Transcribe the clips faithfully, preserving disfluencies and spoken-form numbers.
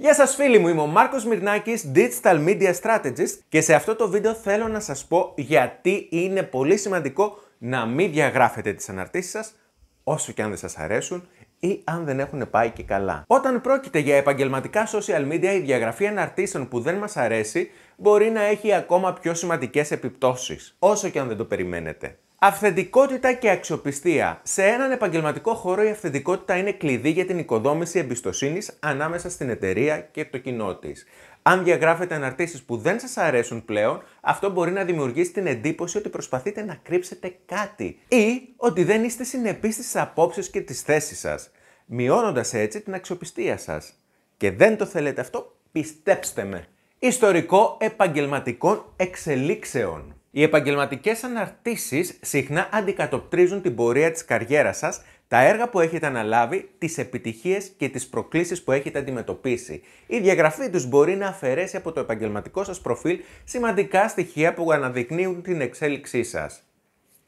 Γεια σας φίλοι μου, είμαι ο Μάρκος Σμυρνάκης, Digital Media Strategist και σε αυτό το βίντεο θέλω να σας πω γιατί είναι πολύ σημαντικό να μην διαγράφετε τις αναρτήσεις σας όσο και αν δεν σας αρέσουν ή αν δεν έχουν πάει και καλά. Όταν πρόκειται για επαγγελματικά social media, η διαγραφή αναρτήσεων που δεν μας αρέσει μπορεί να έχει ακόμα πιο σημαντικές επιπτώσεις, όσο και αν δεν το περιμένετε. Αυθεντικότητα και αξιοπιστία. Σε έναν επαγγελματικό χώρο η αυθεντικότητα είναι κλειδί για την οικοδόμηση εμπιστοσύνης ανάμεσα στην εταιρεία και το κοινό της. Αν διαγράφετε αναρτήσεις που δεν σας αρέσουν πλέον, αυτό μπορεί να δημιουργήσει την εντύπωση ότι προσπαθείτε να κρύψετε κάτι ή ότι δεν είστε συνεπείς στις απόψεις και τις θέσεις σας, μειώνοντας έτσι την αξιοπιστία σας. Και δεν το θέλετε αυτό, πιστέψτε με. Ιστορικό επαγγελματικών εξελίξεων. Οι επαγγελματικές αναρτήσεις συχνά αντικατοπτρίζουν την πορεία της καριέρας σας, τα έργα που έχετε αναλάβει, τις επιτυχίες και τις προκλήσεις που έχετε αντιμετωπίσει. Η διαγραφή τους μπορεί να αφαιρέσει από το επαγγελματικό σας προφίλ σημαντικά στοιχεία που αναδεικνύουν την εξέλιξή σας.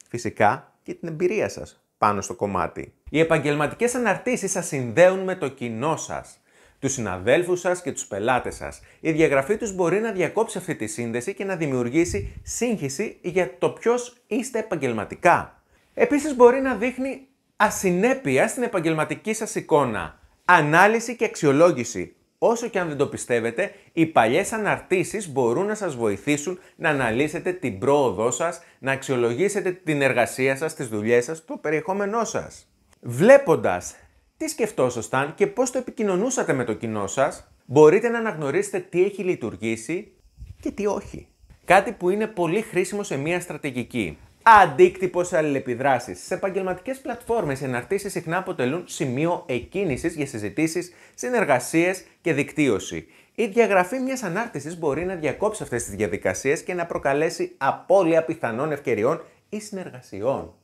Φυσικά και την εμπειρία σας πάνω στο κομμάτι. Οι επαγγελματικές αναρτήσεις σας συνδέουν με το κοινό σας, τους συναδέλφους σας και τους πελάτες σας. Η διαγραφή τους μπορεί να διακόψει αυτή τη σύνδεση και να δημιουργήσει σύγχυση για το ποιος είστε επαγγελματικά. Επίσης μπορεί να δείχνει ασυνέπεια στην επαγγελματική σας εικόνα. Ανάλυση και αξιολόγηση. Όσο και αν δεν το πιστεύετε, οι παλιές αναρτήσεις μπορούν να σας βοηθήσουν να αναλύσετε την πρόοδό σας, να αξιολογήσετε την εργασία σας, τις δουλειές σας, το περιεχόμενό σας. Βλέποντας τι σκεφτόσασταν και πώς το επικοινωνούσατε με το κοινό σας, μπορείτε να αναγνωρίσετε τι έχει λειτουργήσει και τι όχι. Κάτι που είναι πολύ χρήσιμο σε μια στρατηγική. Αντίκτυπος αλληλεπιδράσεις. Στις επαγγελματικές πλατφόρμες, οι αναρτήσεις συχνά αποτελούν σημείο εκκίνησης για συζητήσεις, συνεργασίες και δικτύωση. Η διαγραφή μιας ανάρτησης μπορεί να διακόψει αυτές τις διαδικασίες και να προκαλέσει απώλεια πιθανών ευκαιριών ή συνεργασιών.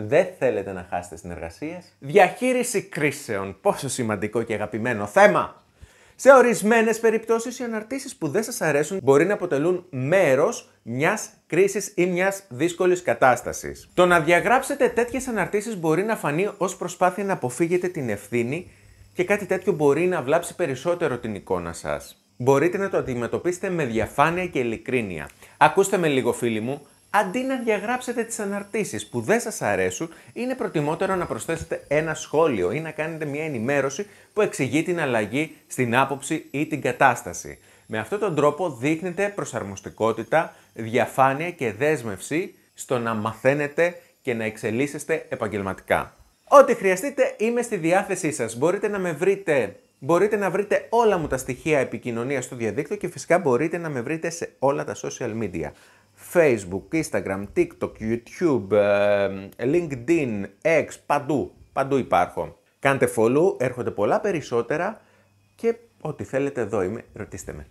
Δεν θέλετε να χάσετε συνεργασίες. Διαχείριση κρίσεων. Πόσο σημαντικό και αγαπημένο θέμα! Σε ορισμένες περιπτώσεις, οι αναρτήσεις που δεν σας αρέσουν μπορεί να αποτελούν μέρος μιας κρίσης ή μιας δύσκολης κατάστασης. Το να διαγράψετε τέτοιες αναρτήσεις μπορεί να φανεί ως προσπάθεια να αποφύγετε την ευθύνη και κάτι τέτοιο μπορεί να βλάψει περισσότερο την εικόνα σας. Μπορείτε να το αντιμετωπίσετε με διαφάνεια και ειλικρίνεια. Ακούστε με λίγο, φίλοι μου. Αντί να διαγράψετε τις αναρτήσεις που δεν σας αρέσουν, είναι προτιμότερο να προσθέσετε ένα σχόλιο ή να κάνετε μια ενημέρωση που εξηγεί την αλλαγή στην άποψη ή την κατάσταση. Με αυτόν τον τρόπο δείχνετε προσαρμοστικότητα, διαφάνεια και δέσμευση στο να μαθαίνετε και να εξελίσσεστε επαγγελματικά. Ό,τι χρειαστείτε είμαι στη διάθεσή σας. Μπορείτε να με βρείτε... Μπορείτε να βρείτε όλα μου τα στοιχεία επικοινωνίας στο διαδίκτυο και φυσικά μπορείτε να με βρείτε σε όλα τα social media. Facebook, Instagram, TikTok, YouTube, LinkedIn, X, παντού, παντού υπάρχω. Κάντε follow, έρχονται πολλά περισσότερα και ό,τι θέλετε εδώ είμαι, ρωτήστε με.